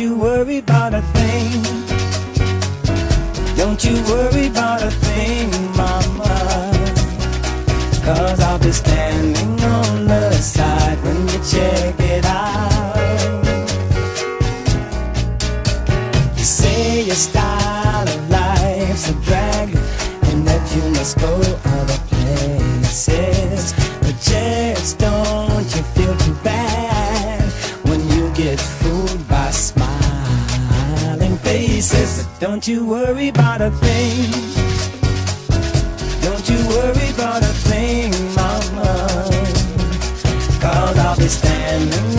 you worry about a thing. Don't you worry about a thing, mama, 'cause I'll be standing on the side when you check it out. You say your style of life's a drag and that you must go other places, but just don't you feel too bad when you get fooled by smiling faces. But don't you worry about a thing. Don't you worry about a thing, mama, 'cause I'll be standing